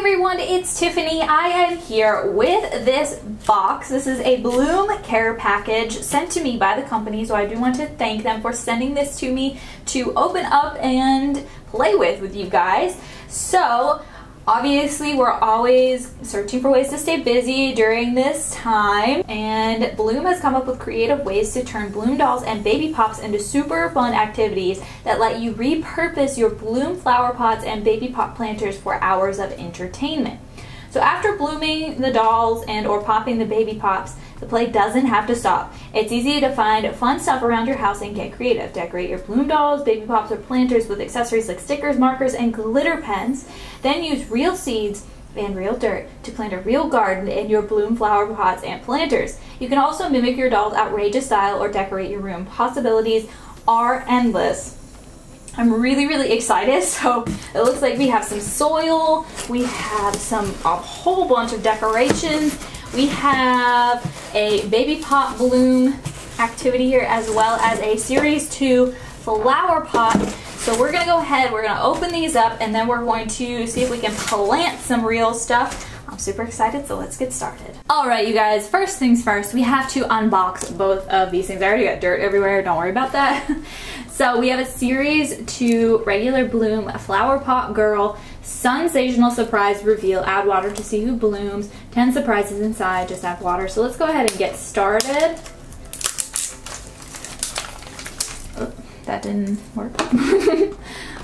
everyone, it's Tiffany. I am here with this box. This is a Blume care package sent to me by the company, so I do want to thank them for sending this to me to open up and play with you guys. So obviously we're always searching for ways to stay busy during this time, and Blume has come up with creative ways to turn Blume dolls and Baby Pops into super fun activities that let you repurpose your Blume flower pots and Baby Pop planters for hours of entertainment. So after blooming the dolls and or popping the Baby Pops, the play doesn't have to stop. It's easy to find fun stuff around your house and get creative. Decorate your Blume dolls, Baby Pops, or planters with accessories like stickers, markers, and glitter pens. Then use real seeds and real dirt to plant a real garden in your Blume flower pots and planters. You can also mimic your doll's outrageous style or decorate your room. Possibilities are endless. I'm really excited. So it looks like we have some soil, we have a whole bunch of decorations, we have a Baby Pop Blume activity here as well as a Series 2 flower pot. So we're gonna go ahead, we're gonna open these up, and then we're going to see if we can plant some real stuff. I'm super excited, so let's get started. Alright you guys, first things first, we have to unbox both of these things. I already got dirt everywhere, don't worry about that. So we have a Series 2 regular Blume Flower Pot Girl Sensational Surprise Reveal. Add water to see who blooms. 10 surprises inside, just add water. So let's go ahead and get started. Oh, that didn't work.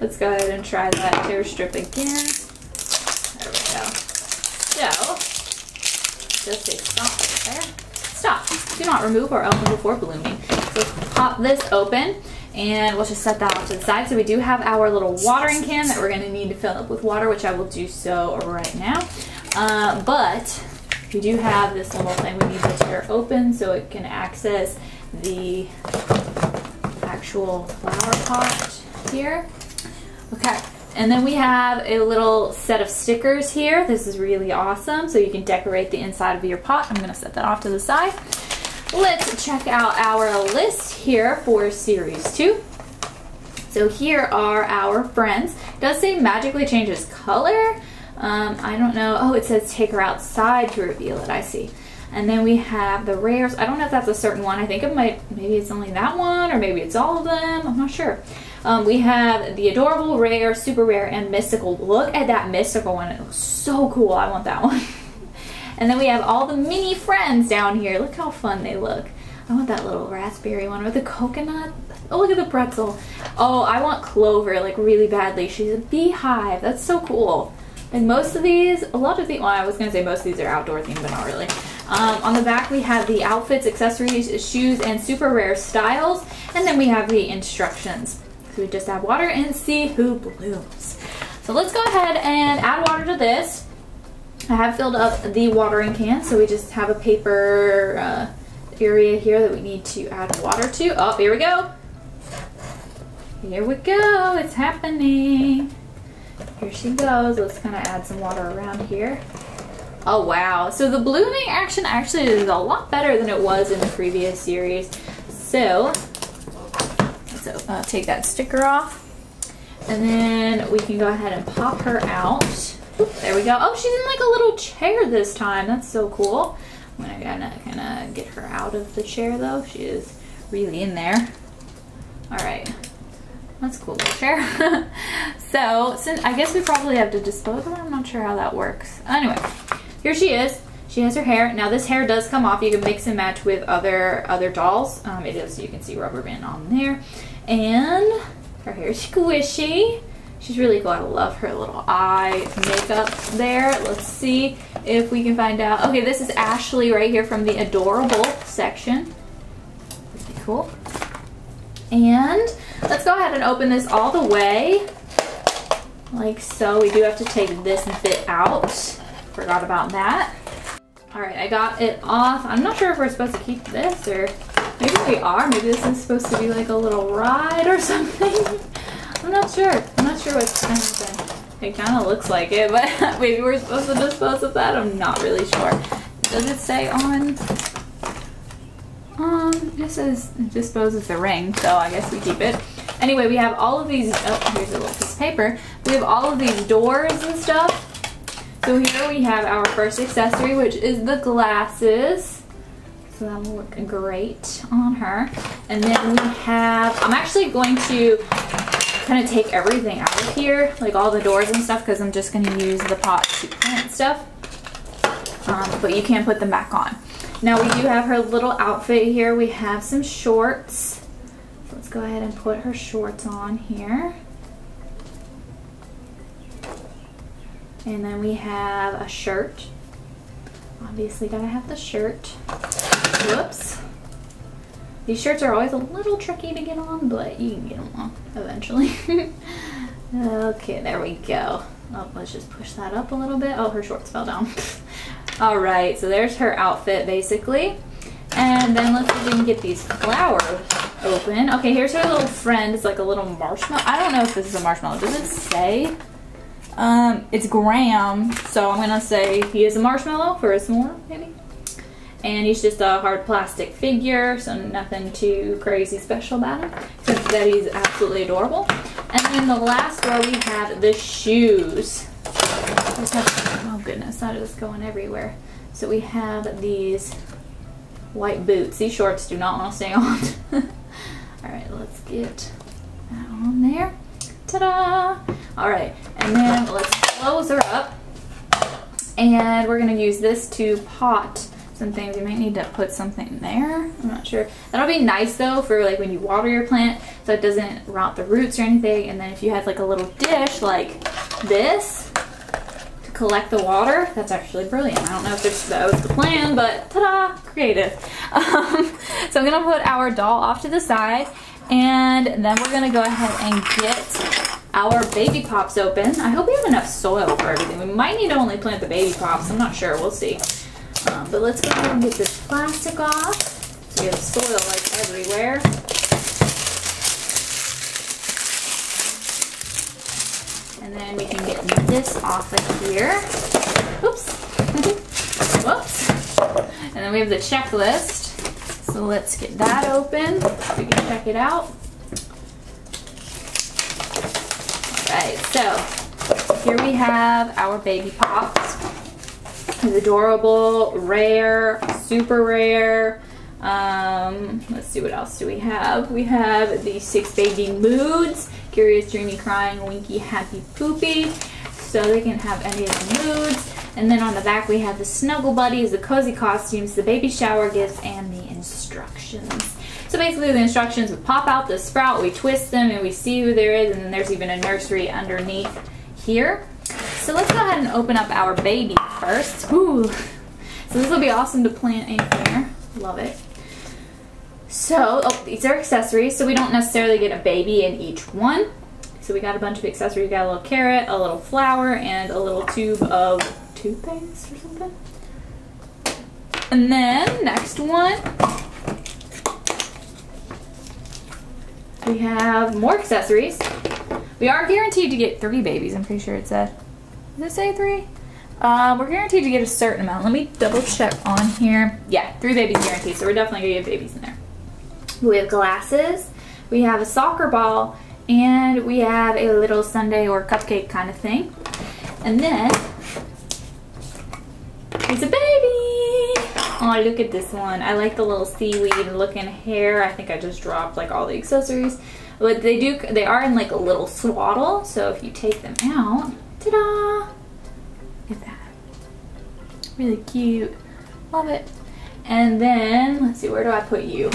Let's go ahead and try that tear strip again. There we go. So, just say stop there. Stop. Do not remove or open before blooming. So pop this open. And we'll just set that off to the side. So we do have our little watering can that we're going to need to fill up with water, which I will do so right now. But we do have this little thing we need to tear open so it can access the actual flower pot here. Okay, and then we have a little set of stickers here. This is really awesome. So you can decorate the inside of your pot. I'm going to set that off to the side. Let's check out our list here for Series 2. So here are our friends. It does say magically changes color. I don't know. Oh, it says take her outside to reveal it. I see. And then we have the rares. I don't know if that's a certain one. I think it might, maybe it's only that one, or maybe it's all of them. I'm not sure. We have the adorable, rare, super rare, and mystical. Look at that mystical one. It looks so cool. I want that one. And then we have all the mini friends down here. Look how fun they look. I want that little raspberry one with the coconut. Oh, look at the pretzel. Oh, I want Clover like really badly. She's a beehive. That's so cool. Like most of these, a lot of the, well, I was gonna say most of these are outdoor themed, but not really. On the back we have the outfits, accessories, shoes, and super rare styles. And then we have the instructions. So we just add water and see who blooms. So let's go ahead and add water to this. I have filled up the watering can, so we just have a paper area here that we need to add water to. Oh, here we go. Here we go. It's happening. Here she goes. Let's kind of add some water around here. Oh, wow. So the blooming action actually is a lot better than it was in the previous series. So let's take that sticker off, and then we can go ahead and pop her out. There we go. Oh, she's in like a little chair this time. That's so cool. I'm gonna kind of get her out of the chair though. She is really in there. All right, that's a cool little chair. So, since I guess we probably have to dispose of her. I'm not sure how that works. Anyway, here she is. She has her hair. Now this hair does come off. You can mix and match with other dolls. It is, you can see rubber band on there, and her hair is squishy. She's really cool. I love her little eye makeup there. Let's see if we can find out. Okay, this is Ashley right here from the adorable section. Pretty cool. And let's go ahead and open this all the way. Like so. We do have to take this bit out. Forgot about that. Alright, I got it off. I'm not sure if we're supposed to keep this or maybe we are. Maybe this is supposed to be like a little ride or something. I'm not sure. I'm not sure what's going to happen. It kind of looks like it, but maybe we're supposed to dispose of that. I'm not really sure. Does it say on? This says dispose of the ring, so I guess we keep it. Anyway, we have all of these. Oh, here's a little piece of paper. We have all of these doors and stuff. So here we have our first accessory, which is the glasses. So that will look great on her. And then we have, I'm actually going to kind of take everything out of here, like all the doors and stuff, because I'm just going to use the pots to plant stuff. But you can put them back on. Now we do have her little outfit here. We have some shorts. So let's go ahead and put her shorts on here. And then we have a shirt. Obviously gotta have the shirt. Whoops. These shirts are always a little tricky to get on, but you can get them on eventually. Okay, there we go. Oh, let's just push that up a little bit. Oh, her shorts fell down. All right, so there's her outfit basically. And then let's see if we can get these flowers open. Okay, here's her little friend. It's like a little marshmallow. I don't know if this is a marshmallow. Does it say? It's Graham, so I'm gonna say he is a marshmallow for a s'more, maybe. And he's just a hard plastic figure, so nothing too crazy special about him, except that he's absolutely adorable. And then the last row we have the shoes. Oh goodness, that is going everywhere. So we have these white boots. These shorts do not want to stay on. Alright, let's get that on there. Ta-da! Alright, and then let's close her up. And we're going to use this to pot some things. You might need to put something there. I'm not sure. That'll be nice though for like when you water your plant so it doesn't rot the roots or anything. And then if you had like a little dish like this to collect the water, that's actually brilliant. I don't know if that was the plan, but ta-da! Creative. So I'm going to put our doll off to the side. And then we're going to go ahead and get our Baby Pops open. I hope we have enough soil for everything. We might need to only plant the Baby Pops. I'm not sure. We'll see. But let's go ahead and get this plastic off. So we have soil like everywhere. And then we can get this off of here. Oops. Whoops. And then we have the checklist. So let's get that open so we can check it out. Alright, so here we have our Baby Pops. It's adorable, rare, super rare. Let's see, what else do we have? We have the 6 baby moods. Curious, dreamy, crying, winky, happy, poopy. So they can have any of the moods. And then on the back we have the snuggle buddies, the cozy costumes, the baby shower gifts, and the instructions. So basically the instructions would pop out the sprout, we twist them, and we see who there is, and then there's even a nursery underneath here. So let's go ahead and open up our baby first. Ooh. So this will be awesome to plant in here. Love it. So, oh, these are accessories, so we don't necessarily get a baby in each one. So we got a bunch of accessories. We got a little carrot, a little flower, and a little tube of toothpaste or something. And then, next one, we have more accessories. We are guaranteed to get 3 babies, I'm pretty sure it said. Did it say 3? We're guaranteed to get a certain amount. Let me double check on here. Yeah, 3 babies guaranteed, so we're definitely gonna get babies in there. We have glasses, we have a soccer ball, and we have a little sundae or cupcake kind of thing. And then, it's a baby! Oh, look at this one. I like the little seaweed looking hair. I think I just dropped like all the accessories. But they are in like a little swaddle. So if you take them out, ta-da! Look at that. Really cute. Love it. And then, let's see, where do I put you?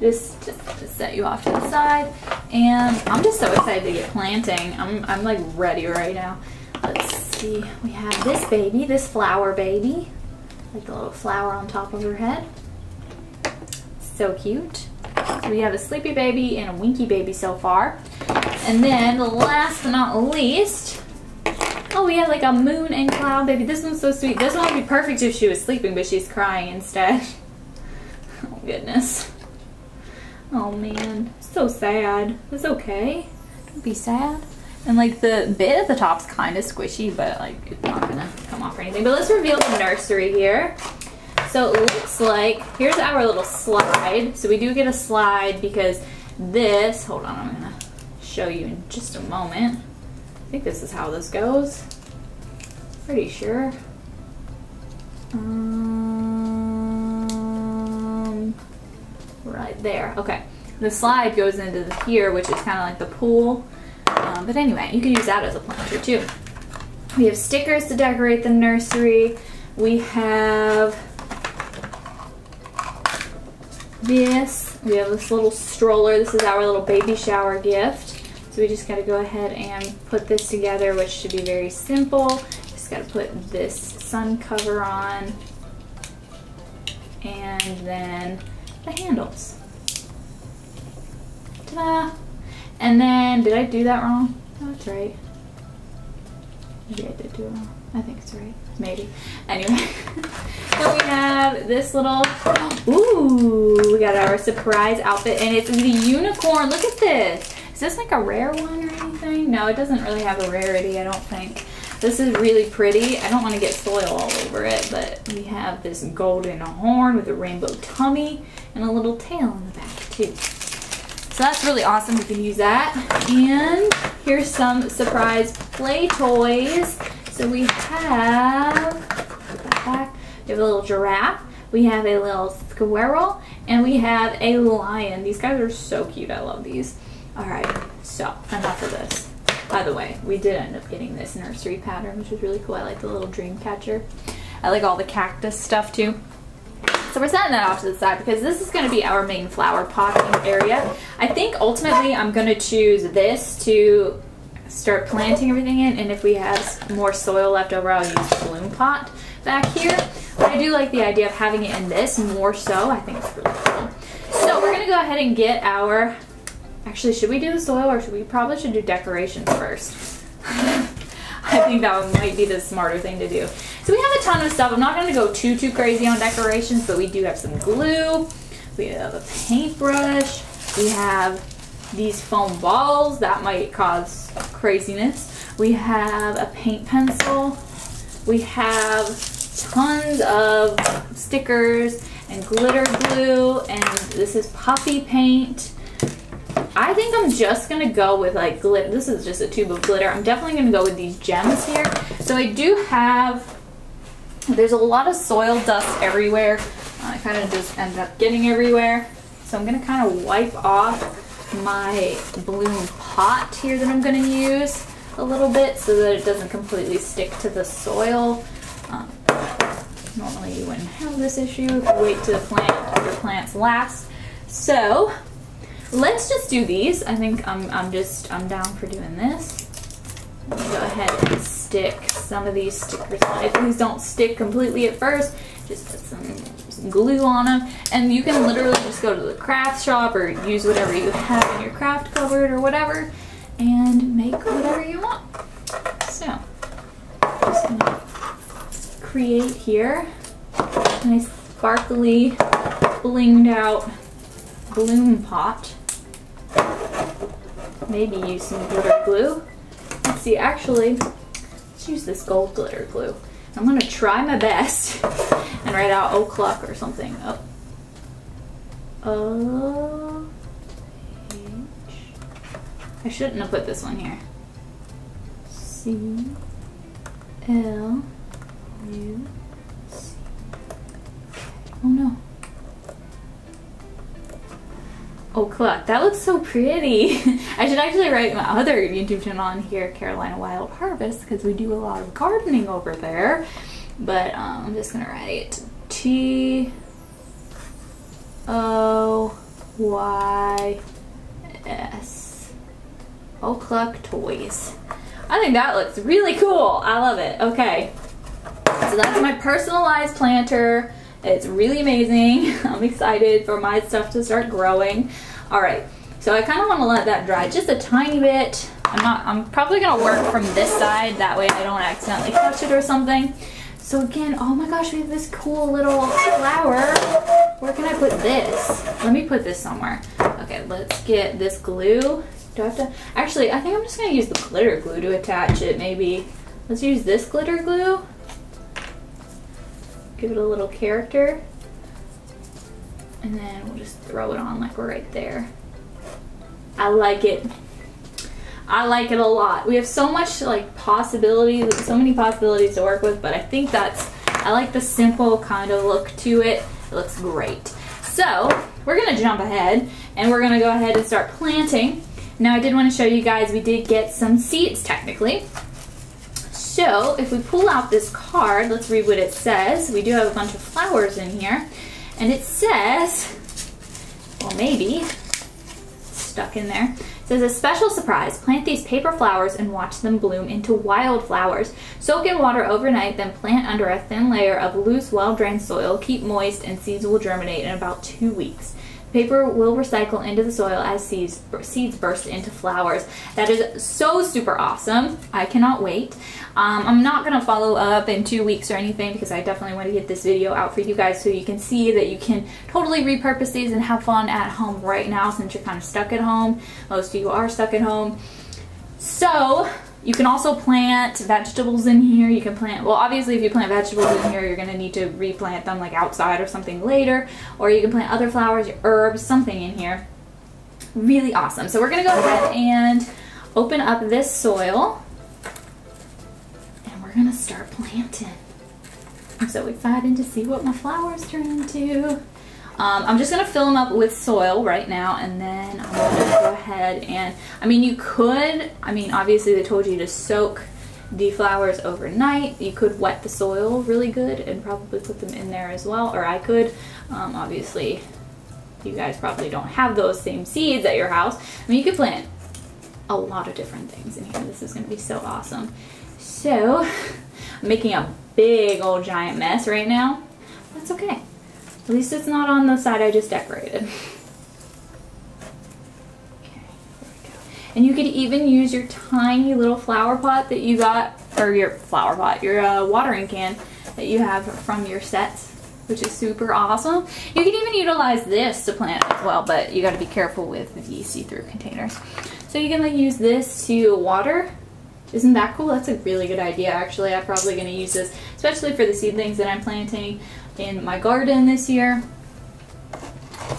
Just to set you off to the side. And I'm just so excited to get planting. I'm like ready right now. Let's see. We have this baby, this flower baby. Like the little flower on top of her head. So cute. So we have a sleepy baby and a winky baby so far. And then last but not least, oh, we have like a moon and cloud baby. This one's so sweet. This one would be perfect if she was sleeping, but she's crying instead. Oh goodness. Oh man, so sad. It's okay. Don't be sad. And like the bit at the top's kind of squishy, but like it's not gonna come off or anything. But let's reveal the nursery here. So it looks like, here's our little slide. So we do get a slide because this, hold on, I'm gonna show you in just a moment. I think this is how this goes. Pretty sure. Right there. Okay. The slide goes into here, which is kind of like the pool. But anyway, you can use that as a planter too. We have stickers to decorate the nursery. We have this. We have this little stroller. This is our little baby shower gift. So we just got to go ahead and put this together, which should be very simple. Just got to put this sun cover on and then the handles. Ta-da! And then, did I do that wrong? No, that's right. Maybe I did do it wrong. I think it's right. Maybe. Anyway. So we have this little, ooh, we got our surprise outfit, and it's the unicorn. Look at this. Is this like a rare one or anything? No, it doesn't really have a rarity, I don't think. This is really pretty. I don't want to get soil all over it, but we have this golden horn with a rainbow tummy and a little tail on the back too. So that's really awesome, we can use that. And here's some surprise play toys. So we have, put that back, we have a little giraffe, we have a little squirrel, and we have a lion. These guys are so cute, I love these. All right, so enough of this. By the way, we did end up getting this nursery pattern, which is really cool. I like the little dream catcher. I like all the cactus stuff too. So we're setting that off to the side because this is going to be our main flower potting area. I think ultimately I'm going to choose this to start planting everything in, and if we have more soil left over, I'll use the Blume pot back here. But I do like the idea of having it in this more so. I think it's really cool. So we're going to go ahead and get our, actually, should we do the soil or should we probably should do decorations first? I think that might be the smarter thing to do. So we have a ton of stuff. I'm not going to go too crazy on decorations, but we do have some glue. We have a paintbrush. We have these foam balls. That might cause craziness. We have a paint pencil. We have tons of stickers and glitter glue. And this is puffy paint. I think I'm just going to go with like glitter. This is just a tube of glitter. I'm definitely going to go with these gems here. So I do have, there's a lot of soil dust everywhere. I kind of just ended up getting everywhere. So I'm going to kind of wipe off my Blume pot here that I'm going to use a little bit so that it doesn't completely stick to the soil. Normally you wouldn't have this issue if you wait to the plant, your plants last. So let's just do these. I think I'm down for doing this. Go ahead and stick some of these stickers on. Please don't stick completely at first. Just put some glue on them. And you can literally just go to the craft shop or use whatever you have in your craft cupboard or whatever and make whatever you want. So, I'm just gonna create here a nice sparkly, blinged out Blume pot. Maybe use some glitter glue. Let's see, actually, let's use this gold glitter glue. I'm gonna try my best and write out O'Cluck or something. Oh, O-H. I shouldn't have put this one here. C-L-U-C. Oh no. O'Cluck. That looks so pretty. I should actually write my other YouTube channel on here, Carolina Wild Harvest, because we do a lot of gardening over there. But I'm just going to write T-O-Y-S. OhcluckToys. I think that looks really cool. I love it. Okay. So that's my personalized planter. It's really amazing. I'm excited for my stuff to start growing. All right, so I kind of want to let that dry just a tiny bit. I'm probably gonna work from this side, that way I don't accidentally touch it or something. So again, oh my gosh, we have this cool little flower. Where can I put this? Let me put this somewhere. Okay, let's get this glue. Do I have to, actually, I think I'm just gonna use the glitter glue to attach it maybe. Let's use this glitter glue. Give it a little character, and then we'll just throw it on like we're right there. I like it. I like it a lot. We have so much like possibilities, like, so many possibilities to work with, but I think that's, I like the simple kind of look to it. It looks great. So we're gonna jump ahead and we're gonna go ahead and start planting. Now I did want to show you guys, we did get some seeds technically. So if we pull out this card, let's read what it says. We do have a bunch of flowers in here, and it says, well maybe, stuck in there. It says, a special surprise, plant these paper flowers and watch them bloom into wildflowers. Soak in water overnight, then plant under a thin layer of loose, well-drained soil. Keep moist and seeds will germinate in about 2 weeks. The paper will recycle into the soil as seeds burst into flowers. That is so super awesome. I cannot wait. I'm not going to follow up in 2 weeks or anything because I definitely want to get this video out for you guys so you can see that you can totally repurpose these and have fun at home right now since you're kind of stuck at home. Most of you are stuck at home. So you can also plant vegetables in here. You can plant, well obviously if you plant vegetables in here you're going to need to replant them like outside or something later. Or you can plant other flowers, herbs, something in here. Really awesome. So we're going to go ahead and open up this soil. Gonna start planting. I'm so excited to see what my flowers turn into. I'm just gonna fill them up with soil right now, and then I'm gonna go ahead and, I mean you could, I mean obviously they told you to soak the flowers overnight. You could wet the soil really good and probably put them in there as well, or I could. Obviously you guys probably don't have those same seeds at your house. I mean you could plant a lot of different things in here. This is gonna be so awesome. So, I'm making a big old giant mess right now. That's okay. At least it's not on the side I just decorated. Okay, there we go. And you could even use your tiny little flower pot that you got, or your flower pot, your watering can that you have from your sets, which is super awesome. You can even utilize this to plant as well, but you gotta be careful with the see-through containers. So you can like use this to water. Isn't that cool? That's a really good idea actually. I'm probably going to use this, especially for the seedlings that I'm planting in my garden this year.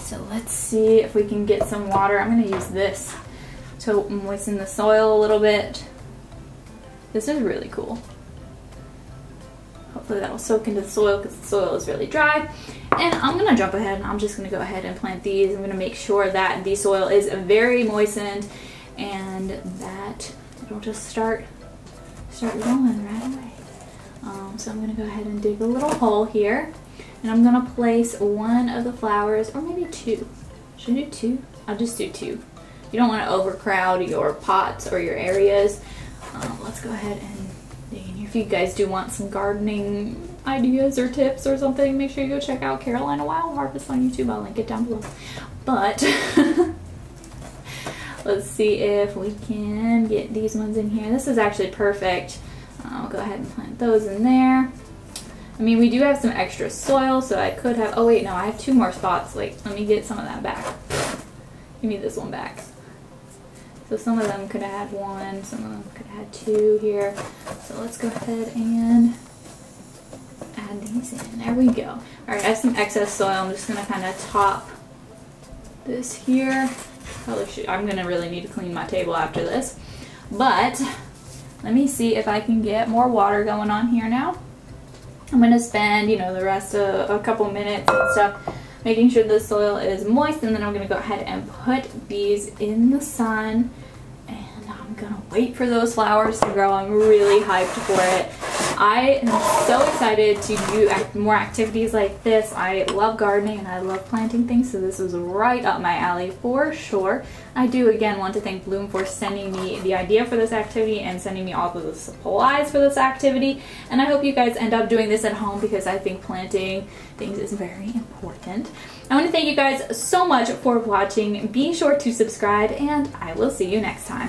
So let's see if we can get some water. I'm going to use this to moisten the soil a little bit. This is really cool. Hopefully that'll soak into the soil because the soil is really dry. And I'm going to jump ahead and I'm just going to go ahead and plant these. I'm going to make sure that the soil is very moistened and that it'll just start rolling right away. So I'm gonna go ahead and dig a little hole here, and I'm gonna place one of the flowers, or maybe two. Should I do two? I'll just do two. You don't want to overcrowd your pots or your areas. Let's go ahead and dig in here. If you guys do want some gardening ideas or tips or something, make sure you go check out Carolina Wild Harvest on YouTube. I'll link it down below. But let's see if we can get these ones in here. This is actually perfect. I'll go ahead and plant those in there. I mean, we do have some extra soil, so I could have, oh wait, no, I have two more spots. Wait, let me get some of that back. Give me this one back. So some of them could have had one, some of them could have had two here. So let's go ahead and add these in. There we go. All right, I have some excess soil. I'm just gonna kind of top this here. I'm gonna really need to clean my table after this, but let me see if I can get more water going on here now. I'm gonna spend, you know, the rest of a couple minutes and stuff making sure the soil is moist, and then I'm gonna go ahead and put these in the sun, and I'm gonna wait for those flowers to grow. I'm really hyped for it. I am so excited to do more activities like this. I love gardening and I love planting things, so this was right up my alley for sure. I do again want to thank Blume for sending me the idea for this activity and sending me all of the supplies for this activity, and I hope you guys end up doing this at home because I think planting things is very important. I want to thank you guys so much for watching. Be sure to subscribe and I will see you next time.